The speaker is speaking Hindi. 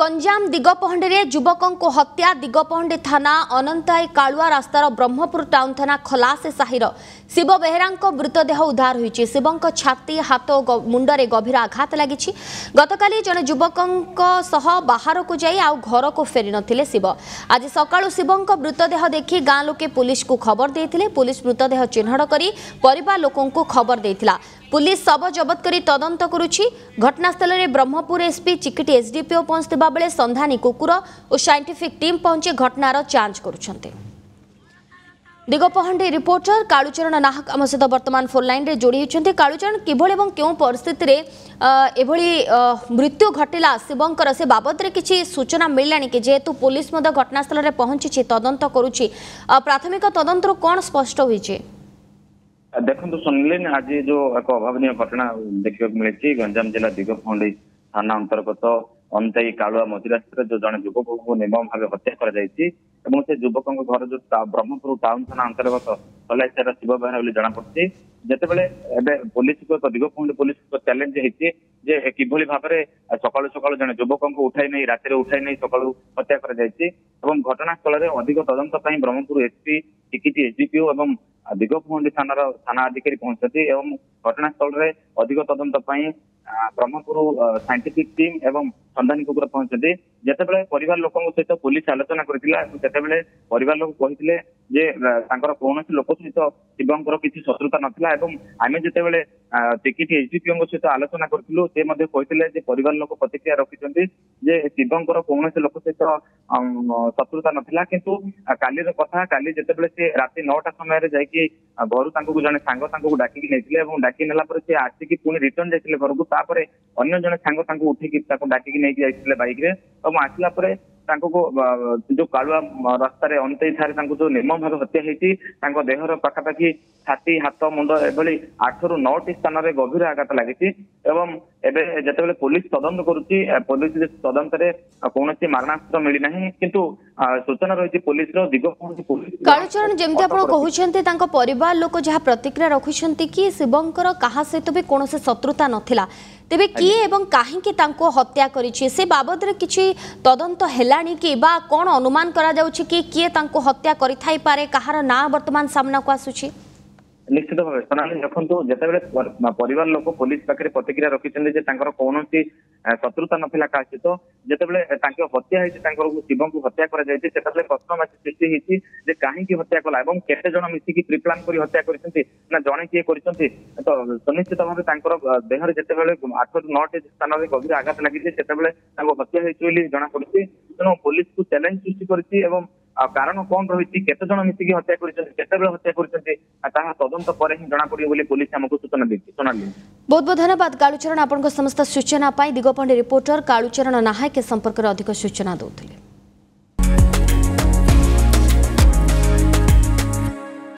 गंजाम दिगपहंडे युवकों को हत्या। दिगपहंडे थाना अनंताई कालुआ रास्तार ब्रह्मपुर टाउन थाना खलास साहिर शिव बेहेरा मृतदेह उद्धार होई। शिवों छाती हाथ और मुंडरे गभीर आघात लगी। गतकाली जने युवकों बाहर को जाई आउ घर को फेरी नथिले शिव। आज सकाळु शिवों मृतदेह देखि गाँ लोके पुलिस को खबर देथिले। पुलिस मृतदेह चिन्हट करी परिवार लोकों को खबर देथिला। पुलिस शव जबत करी तदंत करुछि। घटनास्थल में ब्रह्मपुर एसपी चिकिटी एसडीपीओ पहुंचता बेले संधानी कुकुर और साइंटिफिक टीम पहुंचे घटनार जांच करुछन्ते। दिगपहंडे रिपोर्टर कालुचरण नाहक आम सहित बर्तमान फोन लाइन रे जोड़ी होती। कालुचरण किभली एवं क्यों परिस्थिति रे एभली मृत्यु घटिला शिवंकर से बाबद रे किछि सूचना मिललानी कि जेहेतु पुलिस मद घटनास्थल में पहुंची तदंत करुछि। प्राथमिक तदंतर कोन स्पष्ट होइछि? देखो सुनिलेन आज जो एक अभावन घटना देखा मिली गंजाम जिला दिगपहंडे थाना अंतर्गत अंताई कालुआ मझी रास्ते जो जन युवक को निर्मम भाव हत्या कर युवकों घर जो ब्रह्मपुर टाउन थाना अंतर्गत कलाईसर शिव बेहेरा जना पड़ी। जितेबाला पुलिस को दिगपहंडे पुलिस को चैलेंज होती है कि भाव में सका सका जन युवक को उठाई नहीं रात उठाई नहीं सका हत्या कर घटनास्थल में अधिक तदंत ब्रह्मपुर एसपी चिकिटी एसडीपीओ और दिगपहंडे थाना अधिकारी पहुंचती। घटनास्थल में अधिक तदंत ब्रह्मपुर साइंटिफिक टीम एवं संधानी कुकुर पहुंचती। जितेबाला परिवार लोकों सहित पुलिस आलोचना करथिला। सेतेबाला परिवार लोक कहिथिले जे तांकर कोनोसी लोक सहित शिवंकर किसी शत्रुता नथिला। आम जितेबाला चिकिटी एसडीपीओ सहित आलोचना करथिलु से मध्ये कहिथिले जे परिवार लोक प्रतिक्रिया रखिछन्ति जे शिवंकर कोनोसी लोक सहित शत्रुता नथिला। किंतु कालीर कथा काली जितेबाला से राति 9टा समय रे जाय कि घर तांको जने सांग तांको डाकिकी नेथिले एवं डाकी नेला पर से आसी कि पुनी रिटर्न जायथिले घर को। तापर अन्य जने सांग तांको उठिकी ताको डाकिकी नेकी जायथिले बाइक रे एवं आसला पर जो कालुआ रास्त अंतई थारे जो निर्मम भाव हत्या होती देहर पखापाखि छाती हाथ मुंड एभली 8 ରୁ 9ଟି स्थान में गभीर आघात लगी। जितेबाला पुलिस तदंत करुच्ची पुलिस तदंत कौन मारणास्त्र मिलना किंतु सूचना रही पुलिस कालुचरण जमी आप परिवार लोक जहाँ प्रतिक्रिया रखुंट कि शिवंकर क्या सहित भी कौन शत्रुता नाला तेरे किए कहीं हत्या करबद कि तदंत है कौन अनुमान किए हत्या करे कहार ना बर्तमान सामना को आसुची? निश्चित भाव सोनाली देखो जितेबाला परिवार लोक पुलिस पाखे प्रतिक्रिया रखिंट कौन शत्रुता नाला क्या सहित जितेबाला हत्या होती शिव को हत्या करते प्रश्नवाची सृष्टि होती कहीं हत्या कला केते जन मिसिकी प्रिप्लान कर हत्या करते जड़े किए करते तो सुनिश्चित भाव देहर जितेबाला 8 ରୁ 9ଟି स्थान में गभीर आघात लगी सेतबा हत्या होती जना पड़ी। तेणु पुलिस को चैलेंज सृष्टि करती कारण कौन रही केते जन मिसिकी हत्या करते तदंत पर ही जना पड़े पुलिस हमको सूचना दी। सोनाली बहुत बहुत धन्यवाद कालुचरण आपंक समस्त सूचना दिगपहंडे रिपोर्टर कालुचरण नाहक के संपर्क में अधिक सूचना दूसरे।